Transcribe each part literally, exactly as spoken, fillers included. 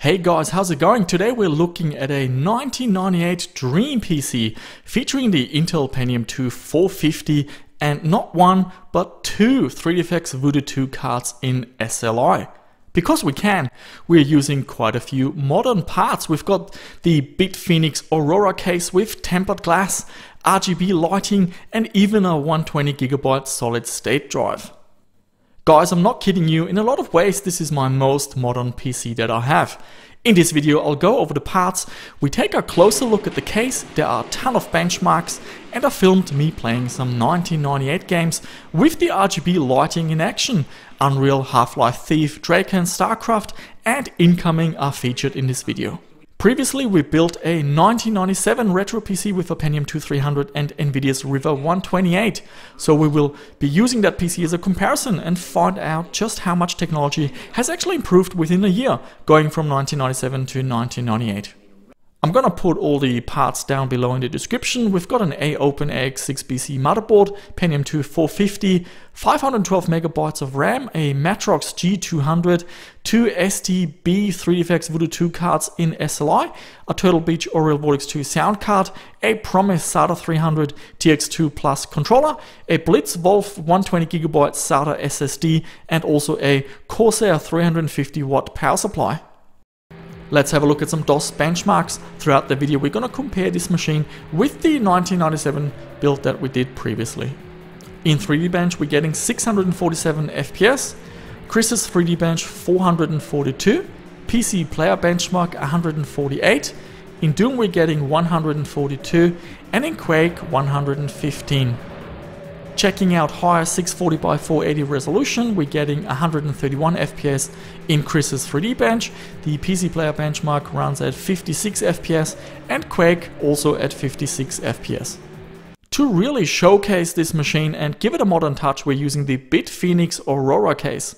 Hey guys, how's it going? Today we're looking at a nineteen ninety-eight dream P C featuring the Intel Pentium two four fifty and not one but two three D F X Voodoo two cards in S L I. Because we can, we're using quite a few modern parts. We've got the BitFenix Aurora case with tempered glass, R G B lighting and even a one hundred twenty gigabyte solid state drive. Guys, I'm not kidding you, in a lot of ways this is my most modern P C that I have. In this video I'll go over the parts, we take a closer look at the case, there are a ton of benchmarks and I filmed me playing some nineteen ninety-eight games with the R G B lighting in action. Unreal, Half-Life, Thief, Draken, StarCraft and Incoming are featured in this video. Previously we built a nineteen ninety-seven retro P C with a Pentium two three hundred and Nvidia's River one twenty-eight, so we will be using that P C as a comparison and find out just how much technology has actually improved within a year, going from nineteen ninety-seven to nineteen ninety-eight. I'm gonna put all the parts down below in the description. We've got an AOPEN A X six B C motherboard, Pentium two four fifty, five hundred twelve megabytes of RAM, a Matrox G two hundred, two S T B three D F X Voodoo two cards in S L I, a Turtle Beach Aureal Vortex two sound card, a Promise SATA three hundred T X two Plus controller, a BlitzWolf one hundred twenty gigabyte SATA S S D and also a Corsair three hundred fifty watt power supply. Let's have a look at some DOS benchmarks. Throughout the video we're going to compare this machine with the nineteen ninety-seven build that we did previously. In three D Bench we're getting six hundred forty-seven F P S, Chris's three D Bench four hundred forty-two, P C Player benchmark one hundred forty-eight, in Doom we're getting one hundred forty-two and in Quake one hundred fifteen. Checking out higher six forty by four eighty resolution, we're getting one hundred thirty-one F P S in Chris's three D Bench, the P C Player benchmark runs at fifty-six F P S and Quake also at fifty-six F P S. To really showcase this machine and give it a modern touch, we're using the BitFenix Aurora case.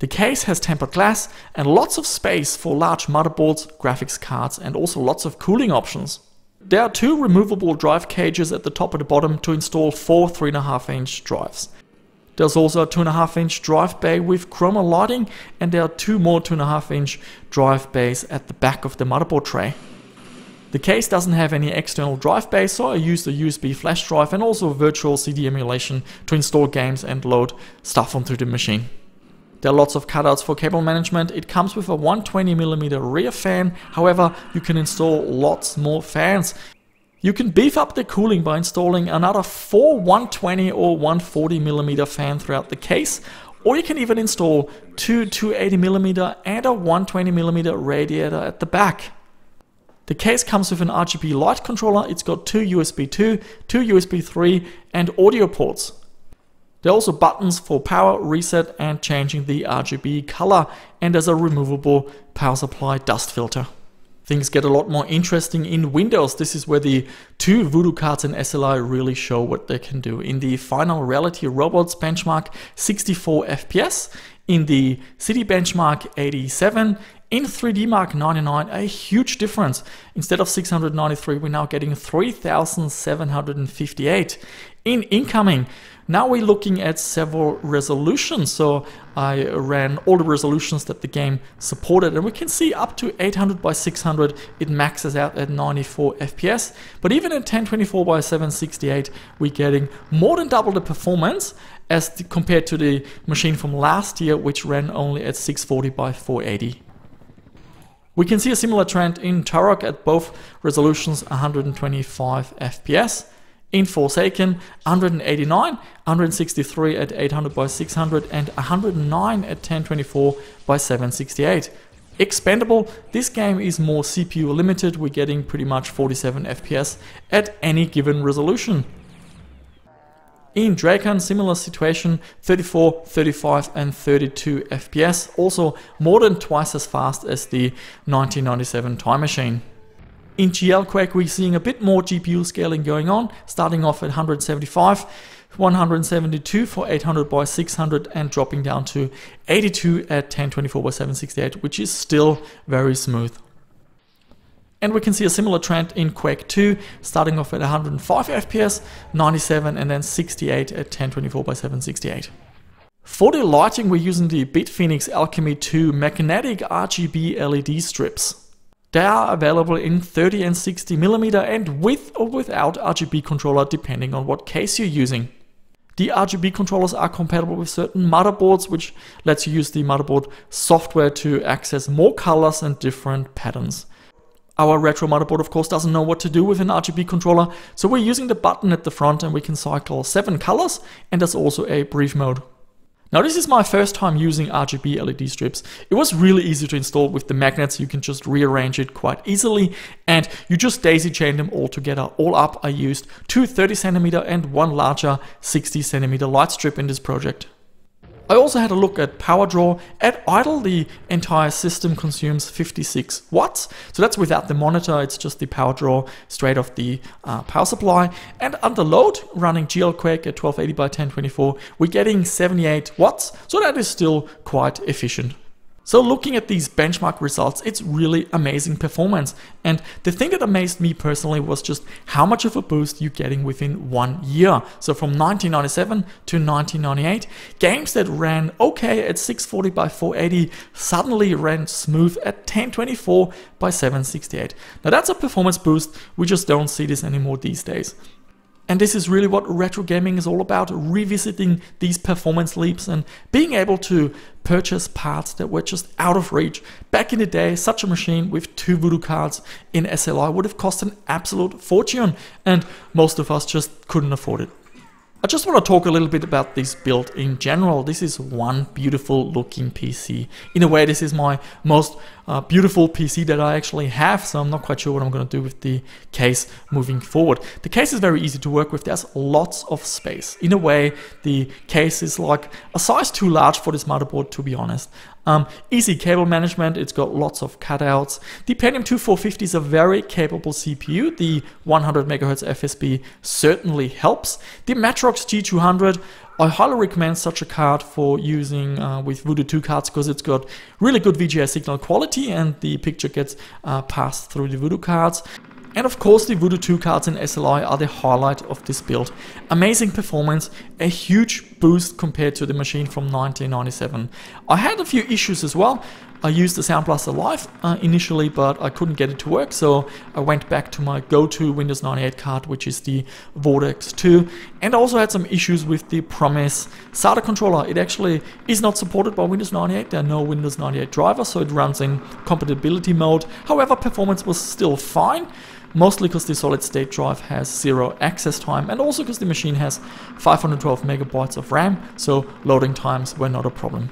The case has tempered glass and lots of space for large motherboards, graphics cards and also lots of cooling options. There are two removable drive cages at the top and the bottom to install four three point five inch drives. There's also a two point five inch drive bay with chroma lighting and there are two more two point five inch drive bays at the back of the motherboard tray. The case doesn't have any external drive bay, so I used a U S B flash drive and also virtual C D emulation to install games and load stuff onto the machine. There are lots of cutouts for cable management. It comes with a one hundred twenty millimeter rear fan, however you can install lots more fans. You can beef up the cooling by installing another four one hundred twenty or one hundred forty millimeter fan throughout the case, or you can even install two two hundred eighty millimeter and a one hundred twenty millimeter radiator at the back. The case comes with an R G B light controller. It's got two U S B two, two U S B three and audio ports. There are also buttons for power, reset and changing the R G B color, and there's a removable power supply dust filter. Things get a lot more interesting in Windows. This is where the two Voodoo cards in S L I really show what they can do. In the Final Reality Robots benchmark sixty-four F P S, in the City benchmark eighty-seven, in three D Mark ninety-nine a huge difference. Instead of six hundred ninety-three we're now getting three thousand seven hundred fifty-eight. In Incoming, now we're looking at several resolutions, so I ran all the resolutions that the game supported and we can see up to eight hundred by six hundred it maxes out at ninety-four F P S, but even at ten twenty-four by seven sixty-eight we're getting more than double the performance as the, compared to the machine from last year which ran only at six forty by four eighty. We can see a similar trend in Turok at both resolutions, one hundred twenty-five F P S. In Forsaken, one hundred eighty-nine, one hundred sixty-three at eight hundred by six hundred and one hundred nine at ten twenty-four by seven sixty-eight. Expandable, this game is more C P U limited, we're getting pretty much forty-seven F P S at any given resolution. In Draken, similar situation, thirty-four, thirty-five and thirty-two F P S, also more than twice as fast as the nineteen ninety-seven Time Machine. In GLQuake we're seeing a bit more G P U scaling going on, starting off at one hundred seventy-five, one hundred seventy-two for eight hundred by six hundred and dropping down to eighty-two at ten twenty-four by seven sixty-eight, which is still very smooth. And we can see a similar trend in Quake two, starting off at one hundred five F P S, ninety-seven and then sixty-eight at ten twenty-four by seven sixty-eight. For the lighting, we're using the BitPhoenix Alchemy two magnetic R G B L E D strips. They are available in thirty and sixty millimeter and with or without R G B controller, depending on what case you're using. The R G B controllers are compatible with certain motherboards, which lets you use the motherboard software to access more colors and different patterns. Our retro motherboard, of course, doesn't know what to do with an R G B controller, so we're using the button at the front and we can cycle seven colors, and there's also a brief mode. Now, this is my first time using R G B L E D strips. It was really easy to install with the magnets. You can just rearrange it quite easily and you just daisy chain them all together. All up, I used two thirty centimeter and one larger sixty centimeter light strip in this project. I also had a look at power draw. At idle, the entire system consumes fifty-six watts. So that's without the monitor, it's just the power draw straight off the uh, power supply. And under load, running GLQuake at twelve eighty by ten twenty-four, we're getting seventy-eight watts. So that is still quite efficient. So looking at these benchmark results, it's really amazing performance. And the thing that amazed me personally was just how much of a boost you're getting within one year. So from nineteen ninety-seven to nineteen ninety-eight, games that ran okay at six forty by four eighty suddenly ran smooth at ten twenty-four by seven sixty-eight. Now that's a performance boost. We just don't see this anymore these days. And this is really what retro gaming is all about, revisiting these performance leaps and being able to purchase parts that were just out of reach. Back in the day, such a machine with two Voodoo cards in S L I would have cost an absolute fortune, and most of us just couldn't afford it. I just want to talk a little bit about this build in general. This is one beautiful looking P C. In a way, this is my most uh, beautiful P C that I actually have, so I'm not quite sure what I'm going to do with the case moving forward. The case is very easy to work with. There's lots of space. In a way, the case is like a size too large for this motherboard, to be honest. Um, easy cable management, it's got lots of cutouts. The Pentium two four fifty is a very capable C P U. The one hundred megahertz F S B certainly helps. The Matrox G two hundred, I highly recommend such a card for using uh, with Voodoo two cards, because it's got really good V G A signal quality and the picture gets uh, passed through the Voodoo cards. And of course, the Voodoo two cards in S L I are the highlight of this build. Amazing performance, a huge boost compared to the machine from nineteen ninety-seven. I had a few issues as well. I used the Sound Blaster Live uh, initially, but I couldn't get it to work, so I went back to my go-to Windows ninety-eight card, which is the Vortex two. And I also had some issues with the Promise SATA controller. It actually is not supported by Windows ninety-eight. There are no Windows ninety-eight drivers, so it runs in compatibility mode. However, performance was still fine. Mostly because the solid-state drive has zero access time, and also because the machine has five hundred twelve megabytes of RAM, so loading times were not a problem.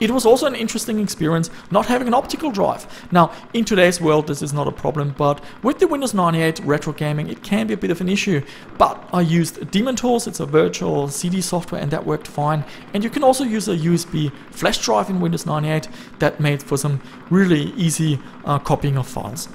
It was also an interesting experience not having an optical drive. Now, in today's world, this is not a problem, but with the Windows ninety-eight retro gaming, it can be a bit of an issue. But I used Daemon Tools, it's a virtual C D software, and that worked fine. And you can also use a U S B flash drive in Windows ninety-eight. That made for some really easy uh, copying of files.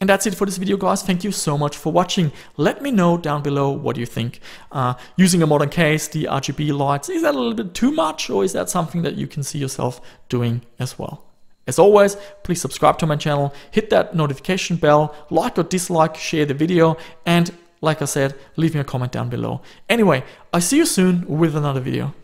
And that's it for this video, guys. Thank you so much for watching. Let me know down below what you think. Uh, using a modern case, the R G B lights, is that a little bit too much, or is that something that you can see yourself doing as well? As always, please subscribe to my channel, hit that notification bell, like or dislike, share the video, and like I said, leave me a comment down below. Anyway, I see you soon with another video.